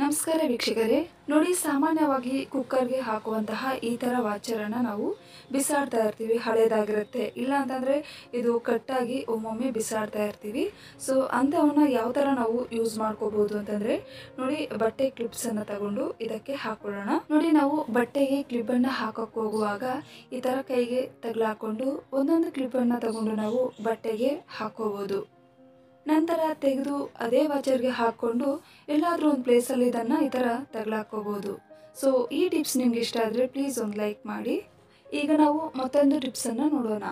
ನಮಸ್ಕಾರ ವೀಕ್ಷಕರೇ, ನೋಡಿ ಸಾಮಾನ್ಯವಾಗಿ ಕುಕ್ಕರ್ಗೆ ಹಾಕುವಂತಹ ಈ ಥರ ವಾಚರನ್ನು ನಾವು ಬಿಸಾಡ್ತಾ ಇರ್ತೀವಿ, ಹಳೇದಾಗಿರುತ್ತೆ, ಇಲ್ಲ ಅಂತಂದರೆ ಇದು ಕಟ್ಟಾಗಿ ಒಮ್ಮೊಮ್ಮೆ ಬಿಸಾಡ್ತಾ ಇರ್ತೀವಿ. ಸೊ ಅಂಥವನ್ನು ಯಾವ ಥರ ನಾವು ಯೂಸ್ ಮಾಡ್ಕೋಬೋದು ಅಂತಂದರೆ ನೋಡಿ ಬಟ್ಟೆ ಕ್ಲಿಪ್ಸನ್ನು ತಗೊಂಡು ಇದಕ್ಕೆ ಹಾಕೊಳ್ಳೋಣ. ನೋಡಿ ನಾವು ಬಟ್ಟೆಗೆ ಕ್ಲಿಪ್ಪನ್ನು ಹಾಕೋಕ್ಕೆ ಹೋಗುವಾಗ ಈ ಥರ ಕೈಗೆ ತಗಲಾಕೊಂಡು ಒಂದೊಂದು ಕ್ಲಿಪ್ಪನ್ನು ತಗೊಂಡು ನಾವು ಬಟ್ಟೆಗೆ ಹಾಕೋಬೋದು. ನಂತರ ತೆಗೆದು ಅದೇ ವಾಚರ್ಗೆ ಹಾಕ್ಕೊಂಡು ಎಲ್ಲಾದರೂ ಒಂದು ಪ್ಲೇಸಲ್ಲಿ ಇದನ್ನು ಈ ಥರ ತಗಲಾಕೋಬೋದು. ಸೊ ಈ ಟಿಪ್ಸ್ ನಿಮ್ಗೆ ಇಷ್ಟ ಆದರೆ ಪ್ಲೀಸ್ ಒಂದು ಲೈಕ್ ಮಾಡಿ. ಈಗ ನಾವು ಮತ್ತೊಂದು ಟಿಪ್ಸನ್ನು ನೋಡೋಣ.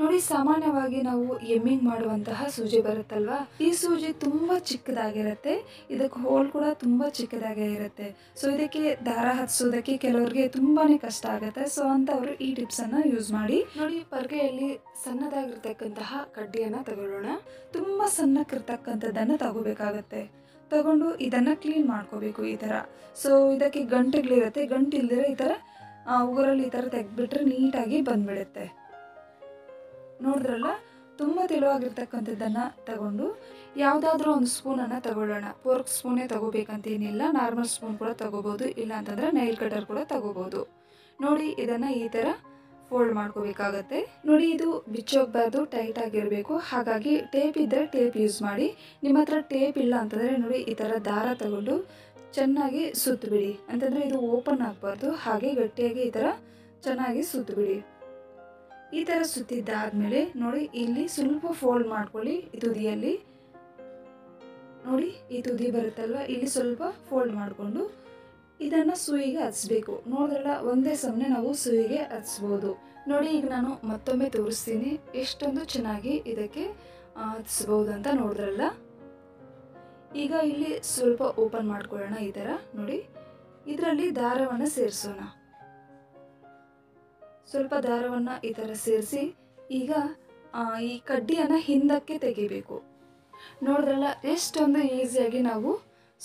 ನೋಡಿ ಸಾಮಾನ್ಯವಾಗಿ ನಾವು ಎಮ್ಮಿಂಗ್ ಮಾಡುವಂತಹ ಸೂಜಿ ಬರುತ್ತಲ್ವ, ಈ ಸೂಜಿ ತುಂಬ ಚಿಕ್ಕದಾಗಿರುತ್ತೆ, ಇದಕ್ಕೆ ಹೋಲ್ ಕೂಡ ತುಂಬ ಚಿಕ್ಕದಾಗೇ ಇರುತ್ತೆ. ಸೊ ಇದಕ್ಕೆ ದಾರ ಹತ್ಸೋದಕ್ಕೆ ಕೆಲವರಿಗೆ ತುಂಬಾ ಕಷ್ಟ ಆಗುತ್ತೆ. ಸೊ ಅಂಥವ್ರು ಈ ಟಿಪ್ಸನ್ನು ಯೂಸ್ ಮಾಡಿ. ನೋಡಿ ಪರ್ಗೆಯಲ್ಲಿ ಸಣ್ಣದಾಗಿರ್ತಕ್ಕಂತಹ ಕಡ್ಡಿಯನ್ನು ತಗೊಳ್ಳೋಣ. ತುಂಬ ಸಣ್ಣಕ್ಕಿರ್ತಕ್ಕಂಥದ್ದನ್ನು ತಗೋಬೇಕಾಗತ್ತೆ. ತಗೊಂಡು ಇದನ್ನು ಕ್ಲೀನ್ ಮಾಡ್ಕೋಬೇಕು ಈ ಥರ. ಸೊ ಇದಕ್ಕೆ ಗಂಟೆಗಳಿರುತ್ತೆ, ಗಂಟು ಇಲ್ದಿರೋ ಈ ಥರ ಉಗುರಲ್ಲಿ ಈ ಥರ ತೆಗೆದ್ಬಿಟ್ರೆ ನೀಟಾಗಿ ಬಂದ್ಬಿಡುತ್ತೆ. ನೋಡಿದ್ರಲ್ಲ, ತುಂಬ ತೆಳುವಾಗಿರ್ತಕ್ಕಂಥದ್ದನ್ನು ತಗೊಂಡು ಯಾವುದಾದ್ರೂ ಒಂದು ಸ್ಪೂನನ್ನು ತಗೊಳ್ಳೋಣ. ಫೋರ್ಕ್ ಸ್ಪೂನೇ ತಗೋಬೇಕಂತೇನಿಲ್ಲ, ನಾರ್ಮಲ್ ಸ್ಪೂನ್ ಕೂಡ ತಗೋಬೋದು, ಇಲ್ಲ ಅಂತಂದರೆ ನೈಲ್ ಕಟರ್ ಕೂಡ ತಗೋಬೋದು. ನೋಡಿ ಇದನ್ನು ಈ ಥರ ಫೋಲ್ಡ್ ಮಾಡ್ಕೋಬೇಕಾಗತ್ತೆ. ನೋಡಿ ಇದು ಬಿಚ್ಚೋಗ್ಬಾರ್ದು, ಟೈಟಾಗಿರಬೇಕು. ಹಾಗಾಗಿ ಟೇಪ್ ಇದ್ದರೆ ಟೇಪ್ ಯೂಸ್ ಮಾಡಿ. ನಿಮ್ಮ ಹತ್ರ ಟೇಪ್ ಇಲ್ಲ ಅಂತಂದರೆ ನೋಡಿ ಈ ಥರ ದಾರ ತಗೊಂಡು ಚೆನ್ನಾಗಿ ಸುತ್ತಬಿಡಿ, ಅಂತಂದರೆ ಇದು ಓಪನ್ ಆಗಬಾರ್ದು, ಹಾಗೆ ಗಟ್ಟಿಯಾಗಿ ಈ ಥರ ಚೆನ್ನಾಗಿ ಸುತ್ತಬಿಡಿ. ಈ ಥರ ಸುತ್ತಿದ್ದಾದಮೇಲೆ ನೋಡಿ ಇಲ್ಲಿ ಸ್ವಲ್ಪ ಫೋಲ್ಡ್ ಮಾಡ್ಕೊಳ್ಳಿ. ಈ ತುದಿಯಲ್ಲಿ ನೋಡಿ ಈ ತುದಿ ಬರುತ್ತಲ್ವ, ಇಲ್ಲಿ ಸ್ವಲ್ಪ ಫೋಲ್ಡ್ ಮಾಡಿಕೊಂಡು ಇದನ್ನು ಸೂಯಿಗೆ ಹಚ್ಬೇಕು. ನೋಡಿದ್ರಲ್ಲ, ಒಂದೇ ಸಮನೆ ನಾವು ಸೂಯಿಗೆ ಹಚ್ಬೋದು. ನೋಡಿ ಈಗ ನಾನು ಮತ್ತೊಮ್ಮೆ ತೋರಿಸ್ತೀನಿ ಎಷ್ಟೊಂದು ಚೆನ್ನಾಗಿ ಇದಕ್ಕೆ ಹಚ್ಬೋದು ಅಂತ. ನೋಡಿದ್ರಲ್ಲ, ಈಗ ಇಲ್ಲಿ ಸ್ವಲ್ಪ ಓಪನ್ ಮಾಡ್ಕೊಳ್ಳೋಣ ಈ ಥರ. ನೋಡಿ ಇದರಲ್ಲಿ ದಾರವನ್ನು ಸೇರಿಸೋಣ. ಸ್ವಲ್ಪ ದಾರವನ್ನು ಈ ಥರ ಸೇರಿಸಿ ಈಗ ಈ ಕಡ್ಡಿಯನ್ನು ಹಿಂದಕ್ಕೆ ತೆಗಿಬೇಕು. ನೋಡಿದ್ರಲ್ಲ ಎಷ್ಟೊಂದು ಈಸಿಯಾಗಿ ನಾವು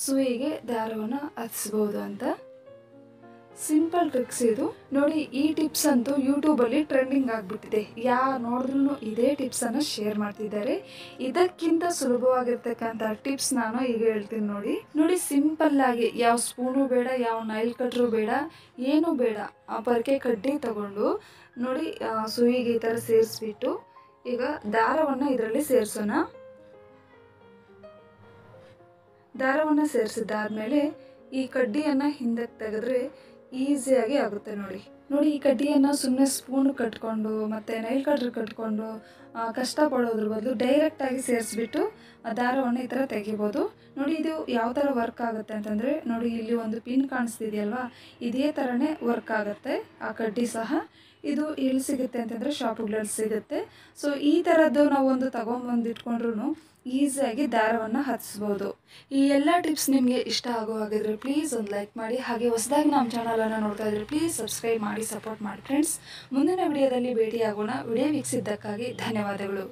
ಸೂಯಿಗೆ ದಾರವನ್ನು ಹಚ್ಬೋದು ಅಂತ. ಸಿಂಪಲ್ ಟ್ರಿಕ್ಸ್ ಇದು. ನೋಡಿ ಈ ಟಿಪ್ಸ್ ಅಂತೂ ಯೂಟ್ಯೂಬಲ್ಲಿ ಟ್ರೆಂಡಿಂಗ್ ಆಗಿಬಿಟ್ಟಿದೆ, ಯಾರು ನೋಡಿದ್ರೂ ಇದೇ ಟಿಪ್ಸನ್ನು ಶೇರ್ ಮಾಡ್ತಿದ್ದಾರೆ. ಇದಕ್ಕಿಂತ ಸುಲಭವಾಗಿರ್ತಕ್ಕಂಥ ಟಿಪ್ಸ್ ನಾನು ಈಗ ಹೇಳ್ತೀನಿ ನೋಡಿ. ನೋಡಿ ಸಿಂಪಲ್ಲಾಗಿ, ಯಾವ ಸ್ಪೂನು ಬೇಡ, ಯಾವ ನೈಲ್ ಕಟ್ರು ಬೇಡ, ಏನೂ ಬೇಡ. ಆ ಪರ್ಕೆ ಕಡ್ಡಿ ತಗೊಂಡು ನೋಡಿ ಸೂಯಿಗೆ ಈ ಥರ ಸೇರಿಸ್ಬಿಟ್ಟು ಈಗ ದಾರವನ್ನು ಇದರಲ್ಲಿ ಸೇರಿಸೋಣ. ದಾರವನ್ನು ಸೇರಿಸಿದ್ದಾದಮೇಲೆ ಈ ಕಡ್ಡಿಯನ್ನು ಹಿಂದಕ್ಕೆ ತೆಗೆದ್ರೆ ಈಸಿಯಾಗಿ ಆಗುತ್ತೆ ನೋಡಿ. ನೋಡಿ ಈ ಕಡ್ಡಿಯನ್ನು ಸುಮ್ಮನೆ ಸ್ಪೂನ್ ಕಟ್ಕೊಂಡು ಮತ್ತು ನೈಲ್ ಕಟ್ರ್ ಕಟ್ಕೊಂಡು ಕಷ್ಟಪಡೋದ್ರ ಬದಲು ಡೈರೆಕ್ಟಾಗಿ ಸೇರಿಸ್ಬಿಟ್ಟು ದಾರವನ್ನು ಈ ಥರ ತೆಗಿಬೋದು. ನೋಡಿ ಇದು ಯಾವ ಥರ ವರ್ಕ್ ಆಗುತ್ತೆ ಅಂತಂದರೆ ನೋಡಿ ಇಲ್ಲಿ ಒಂದು ಪಿನ್ ಕಾಣಿಸ್ತಿದೆಯಲ್ವಾ, ಇದೇ ಥರನೇ ವರ್ಕ್ ಆಗುತ್ತೆ ಆ ಕಡ್ಡಿ ಸಹ. ಇದು ಎಲ್ಲಿ ಸಿಗುತ್ತೆ ಅಂತಂದರೆ ಶಾಪ್ಗಳಲ್ಲಿ ಸಿಗುತ್ತೆ. ಸೊ ಈ ಥರದ್ದು ನಾವೊಂದು ತಗೊಂಬಂದು ಇಟ್ಕೊಂಡ್ರೂ ಈಸಿಯಾಗಿ ದಾರವನ್ನು ಹಚ್ಬೋದು. ಈ ಎಲ್ಲ ಟಿಪ್ಸ್ ನಿಮಗೆ ಇಷ್ಟ ಆಗೋ ಹಾಗಿದ್ರೆ ಪ್ಲೀಸ್ ಒಂದು ಲೈಕ್ ಮಾಡಿ. ಹಾಗೆ ಹೊಸದಾಗಿ ನಮ್ಮ ಚಾನಲನ್ನು ನೋಡ್ತಾ ಇದ್ರೆ ಪ್ಲೀಸ್ ಸಬ್ಸ್ಕ್ರೈಬ್ ಮಾಡಿ ಸಪೋರ್ಟ್ ಮಾಡಿ ಫ್ರೆಂಡ್ಸ್. ಮುಂದಿನ ವಿಡಿಯೋದಲ್ಲಿ ಭೇಟಿಯಾಗೋಣ. ವಿಡಿಯೋ ವೀಕ್ಷಿಸಿದ್ದಕ್ಕಾಗಿ ಧನ್ಯವಾದಗಳು.